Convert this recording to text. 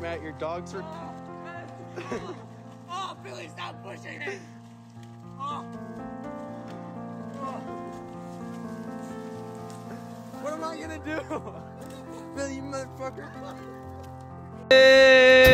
Matt, your dogs are. Oh, Billy, stop pushing me! Oh. Oh. What am I gonna do? Billy, you motherfucker! Hey.